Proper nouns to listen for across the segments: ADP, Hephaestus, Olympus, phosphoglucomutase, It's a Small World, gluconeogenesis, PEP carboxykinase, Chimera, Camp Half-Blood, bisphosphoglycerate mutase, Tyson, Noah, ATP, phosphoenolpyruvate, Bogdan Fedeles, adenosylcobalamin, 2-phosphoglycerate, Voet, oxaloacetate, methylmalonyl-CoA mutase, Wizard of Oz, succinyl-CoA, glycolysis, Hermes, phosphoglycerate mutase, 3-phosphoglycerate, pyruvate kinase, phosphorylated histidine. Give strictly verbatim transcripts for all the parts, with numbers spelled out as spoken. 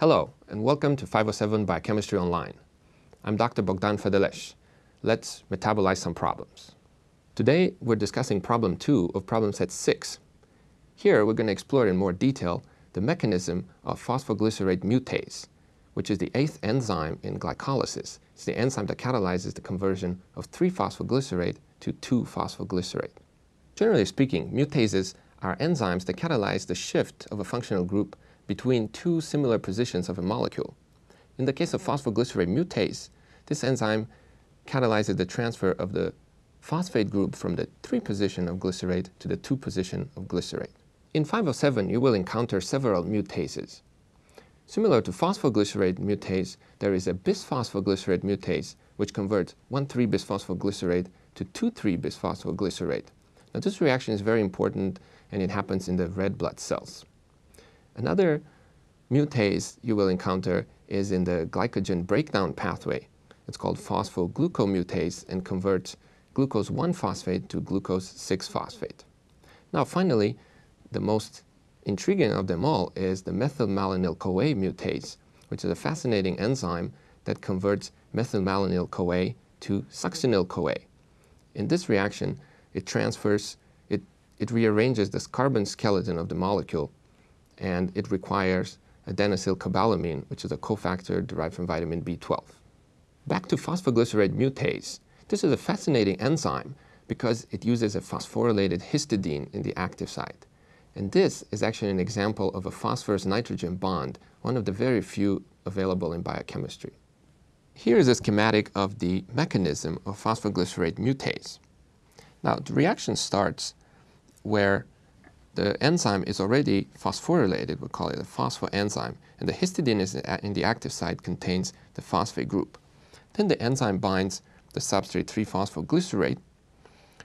Hello, and welcome to five oh seven Biochemistry Online. I'm Doctor Bogdan Fedeles. Let's metabolize some problems. Today, we're discussing problem two of problem set six. Here, we're going to explore in more detail the mechanism of phosphoglycerate mutase, which is the eighth enzyme in glycolysis. It's the enzyme that catalyzes the conversion of three phosphoglycerate to two phosphoglycerate. Generally speaking, mutases are enzymes that catalyze the shift of a functional group between two similar positions of a molecule. In the case of phosphoglycerate mutase, this enzyme catalyzes the transfer of the phosphate group from the three position of glycerate to the two position of glycerate. In five oh seven, you will encounter several mutases. Similar to phosphoglycerate mutase, there is a bisphosphoglycerate mutase, which converts one three bisphosphoglycerate to two three bisphosphoglycerate. Now, this reaction is very important, and it happens in the red blood cells. Another mutase you will encounter is in the glycogen breakdown pathway. It's called phosphoglucomutase and converts glucose one phosphate to glucose six phosphate. Now finally, the most intriguing of them all is the methylmalonyl-CoA mutase, which is a fascinating enzyme that converts methylmalonyl-CoA to succinyl-CoA. In this reaction, it transfers, it, it rearranges this carbon skeleton of the molecule, and it requires adenosylcobalamin, which is a cofactor derived from vitamin B twelve. Back to phosphoglycerate mutase. This is a fascinating enzyme because it uses a phosphorylated histidine in the active site. And this is actually an example of a phosphorus-nitrogen bond, one of the very few available in biochemistry. Here is a schematic of the mechanism of phosphoglycerate mutase. Now, the reaction starts where the enzyme is already phosphorylated, we call it a phosphoenzyme, and the histidine is in the active site contains the phosphate group. Then the enzyme binds the substrate three phosphoglycerate,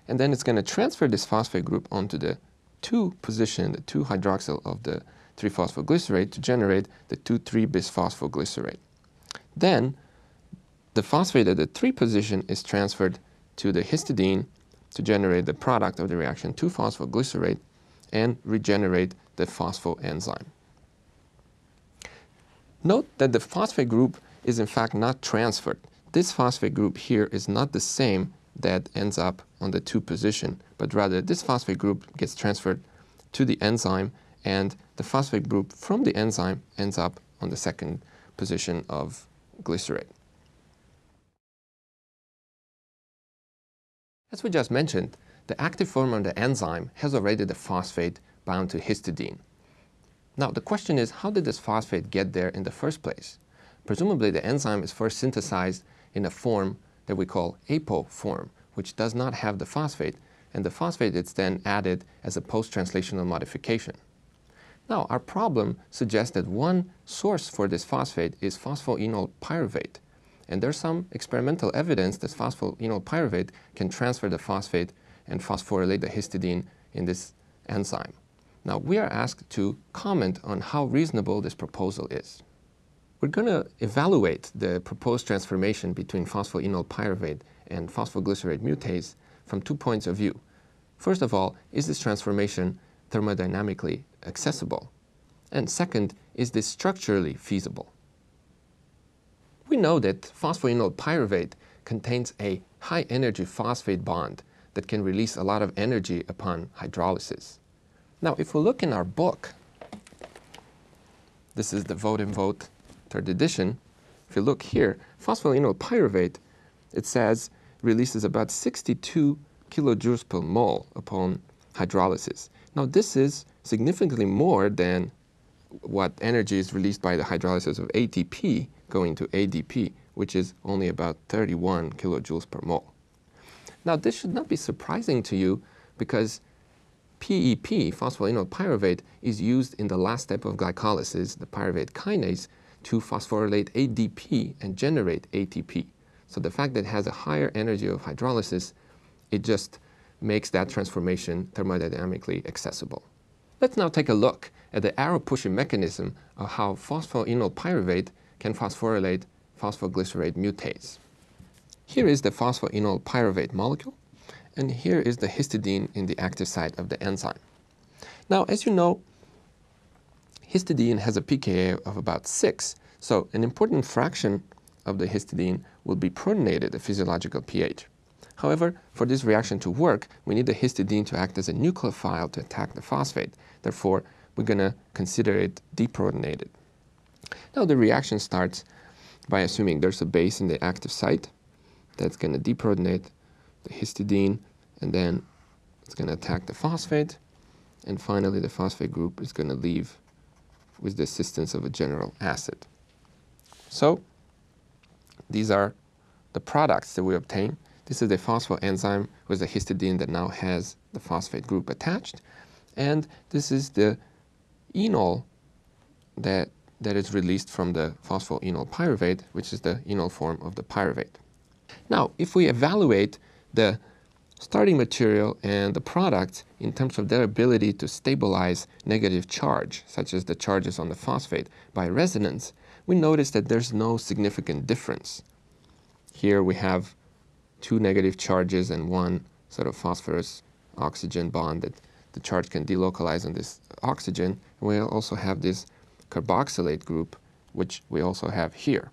and then it's going to transfer this phosphate group onto the two position, the two hydroxyl of the three phosphoglycerate to generate the two three bisphosphoglycerate. Then the phosphate at the three position is transferred to the histidine to generate the product of the reaction two phosphoglycerate and regenerate the phosphoenzyme. Note that the phosphate group is in fact not transferred. This phosphate group here is not the same that ends up on the two position, but rather this phosphate group gets transferred to the enzyme, and the phosphate group from the enzyme ends up on the second position of glycerate. As we just mentioned, the active form of the enzyme has already the phosphate bound to histidine. Now, the question is, how did this phosphate get there in the first place? Presumably, the enzyme is first synthesized in a form that we call apo form, which does not have the phosphate, and the phosphate is then added as a post-translational modification. Now, our problem suggests that one source for this phosphate is phosphoenolpyruvate, and there's some experimental evidence that phosphoenolpyruvate can transfer the phosphate and phosphorylate the histidine in this enzyme. Now, we are asked to comment on how reasonable this proposal is. We're going to evaluate the proposed transformation between phosphoenolpyruvate and phosphoglycerate mutase from two points of view. First of all, is this transformation thermodynamically accessible? And second, is this structurally feasible? We know that phosphoenolpyruvate contains a high-energy phosphate bond that can release a lot of energy upon hydrolysis. Now, if we look in our book, this is the Voet and Voet third edition. If you look here, phosphoenolpyruvate, it says, releases about sixty-two kilojoules per mole upon hydrolysis. Now, this is significantly more than what energy is released by the hydrolysis of A T P going to A D P, which is only about thirty-one kilojoules per mole. Now, this should not be surprising to you because P E P, phosphoenolpyruvate, is used in the last step of glycolysis, the pyruvate kinase, to phosphorylate A D P and generate A T P. So the fact that it has a higher energy of hydrolysis, it just makes that transformation thermodynamically accessible. Let's now take a look at the arrow-pushing mechanism of how phosphoenolpyruvate can phosphorylate phosphoglycerate mutase. Here is the phosphoenolpyruvate molecule, and here is the histidine in the active site of the enzyme. Now, as you know, histidine has a pKa of about six, so an important fraction of the histidine will be protonated at physiological pH. However, for this reaction to work, we need the histidine to act as a nucleophile to attack the phosphate. Therefore, we're going to consider it deprotonated. Now, the reaction starts by assuming there's a base in the active site that's going to deprotonate the histidine, and then it's going to attack the phosphate. And finally, the phosphate group is going to leave with the assistance of a general acid. So these are the products that we obtain. This is the phosphoenzyme with the histidine that now has the phosphate group attached. And this is the enol that, that is released from the phosphoenolpyruvate, which is the enol form of the pyruvate. Now, if we evaluate the starting material and the products in terms of their ability to stabilize negative charge, such as the charges on the phosphate, by resonance, we notice that there's no significant difference. Here we have two negative charges and one sort of phosphorus-oxygen bond that the charge can delocalize on this oxygen. And we also have this carboxylate group, which we also have here.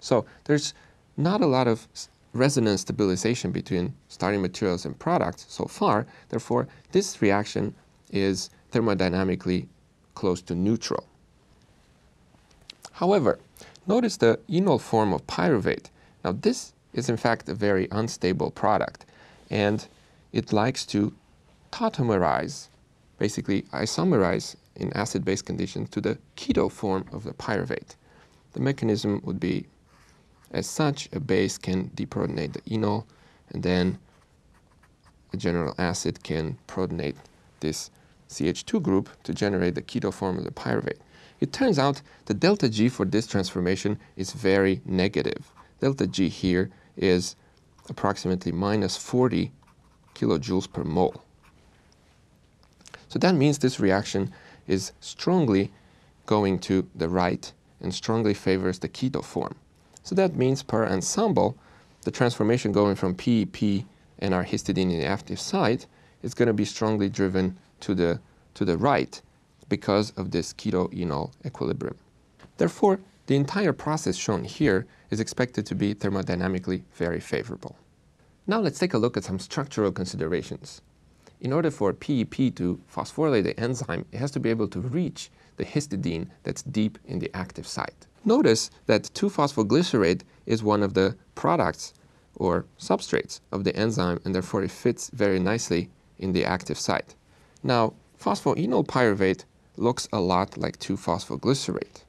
So there's not a lot of resonance stabilization between starting materials and products so far. Therefore, this reaction is thermodynamically close to neutral. However, notice the enol form of pyruvate. Now this is in fact a very unstable product, and it likes to tautomerize, basically isomerize in acid-base conditions to the keto form of the pyruvate. The mechanism would be as such: a base can deprotonate the enol, and then a general acid can protonate this C H two group to generate the keto form of the pyruvate. It turns out the delta G for this transformation is very negative. Delta G here is approximately minus forty kilojoules per mole. So that means this reaction is strongly going to the right and strongly favors the keto form. So that means per ensemble, the transformation going from P E P and our histidine in the active site is going to be strongly driven to the, to the right because of this keto-enol equilibrium. Therefore, the entire process shown here is expected to be thermodynamically very favorable. Now let's take a look at some structural considerations. In order for P E P to phosphorylate the enzyme, it has to be able to reach the histidine that's deep in the active site. Notice that two phosphoglycerate is one of the products or substrates of the enzyme, and therefore it fits very nicely in the active site. Now, phosphoenolpyruvate looks a lot like two phosphoglycerate.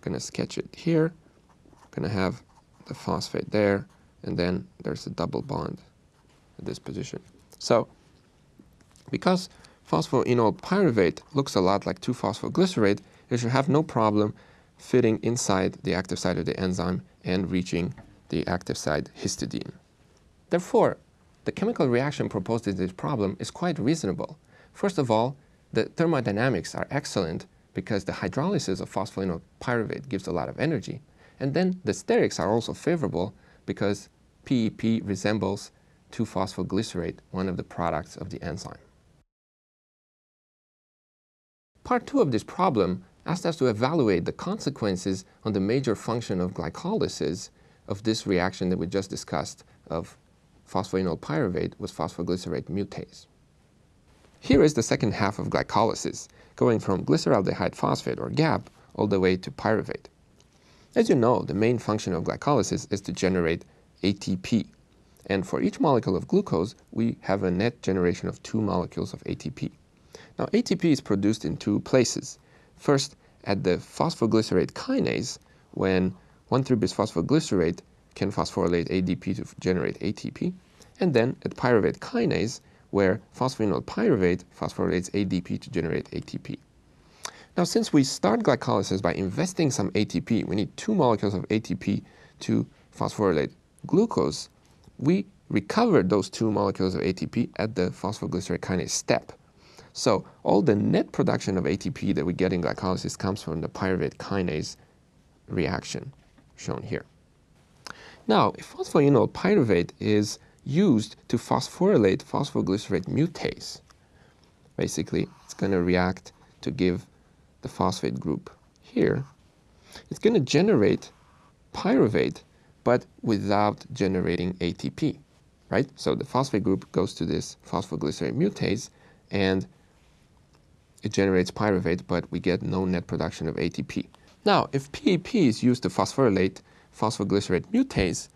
Going to sketch it here, going to have the phosphate there, and then there's a double bond at this position. So because phosphoenolpyruvate looks a lot like two phosphoglycerate, it should have no problem fitting inside the active site of the enzyme and reaching the active site histidine. Therefore, the chemical reaction proposed in this problem is quite reasonable. First of all, the thermodynamics are excellent, because the hydrolysis of phosphoenolpyruvate gives a lot of energy. And then the sterics are also favorable because P E P resembles two phosphoglycerate, one of the products of the enzyme. Part two of this problem asked us to evaluate the consequences on the major function of glycolysis of this reaction that we just discussed of phosphoenolpyruvate with phosphoglycerate mutase. Here is the second half of glycolysis, going from glyceraldehyde phosphate, or G A P, all the way to pyruvate. As you know, the main function of glycolysis is to generate A T P. And for each molecule of glucose, we have a net generation of two molecules of A T P. Now, A T P is produced in two places. First, at the phosphoglycerate kinase, when one three bisphosphoglycerate can phosphorylate A D P to generate A T P, and then at pyruvate kinase, where phosphoenolpyruvate phosphorylates A D P to generate A T P. Now, since we start glycolysis by investing some A T P, we need two molecules of A T P to phosphorylate glucose. We recovered those two molecules of A T P at the phosphoglycerate kinase step. So all the net production of A T P that we get in glycolysis comes from the pyruvate kinase reaction shown here. Now, if phosphoenolpyruvate is used to phosphorylate phosphoglycerate mutase, basically it's going to react to give the phosphate group here. It's going to generate pyruvate, but without generating A T P, right? So the phosphate group goes to this phosphoglycerate mutase, and it generates pyruvate, but we get no net production of A T P. Now, if P E P is used to phosphorylate phosphoglycerate mutase,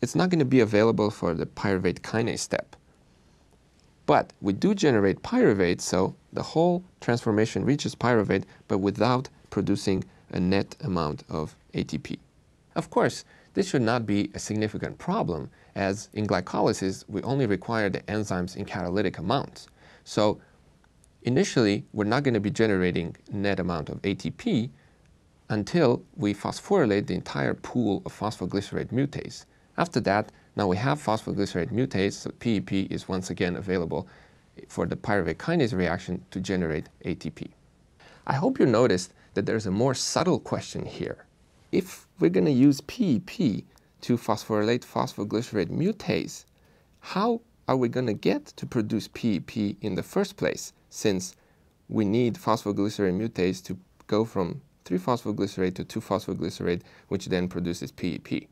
it's not going to be available for the pyruvate kinase step. But we do generate pyruvate, so the whole transformation reaches pyruvate, but without producing a net amount of A T P. Of course, this should not be a significant problem, as in glycolysis, we only require the enzymes in catalytic amounts. So initially, we're not going to be generating net amount of A T P until we phosphorylate the entire pool of phosphoglycerate mutase. After that, now we have phosphoglycerate mutase, so P E P is once again available for the pyruvate kinase reaction to generate A T P. I hope you noticed that there's a more subtle question here. If we're going to use P E P to phosphorylate phosphoglycerate mutase, how are we going to get to produce P E P in the first place, since we need phosphoglycerate mutase to go from three phosphoglycerate to two phosphoglycerate, which then produces P E P?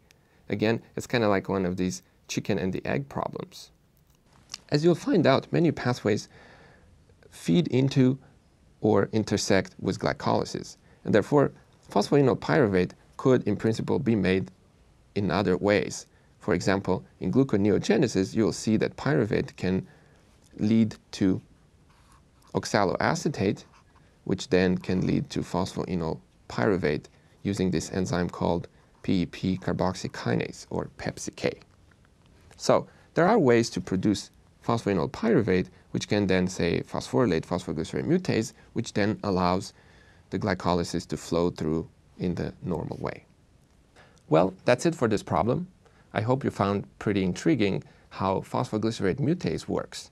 Again, it's kind of like one of these chicken and the egg problems. As you'll find out, many pathways feed into or intersect with glycolysis, and therefore phosphoenolpyruvate could in principle be made in other ways. For example, in gluconeogenesis, you'll see that pyruvate can lead to oxaloacetate, which then can lead to phosphoenolpyruvate using this enzyme called P E P carboxykinase, or P E P C K. So there are ways to produce phosphoenolpyruvate, which can then, say, phosphorylate phosphoglycerate mutase, which then allows the glycolysis to flow through in the normal way. Well, that's it for this problem. I hope you found pretty intriguing how phosphoglycerate mutase works.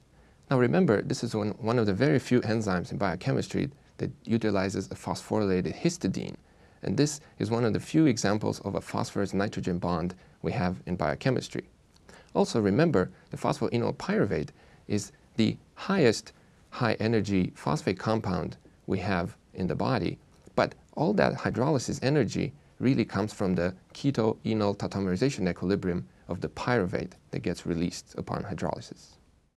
Now remember, this is one, one of the very few enzymes in biochemistry that utilizes a phosphorylated histidine. And this is one of the few examples of a phosphorus-nitrogen bond we have in biochemistry. Also remember, the phosphoenolpyruvate is the highest high-energy phosphate compound we have in the body, but all that hydrolysis energy really comes from the keto-enol tautomerization equilibrium of the pyruvate that gets released upon hydrolysis.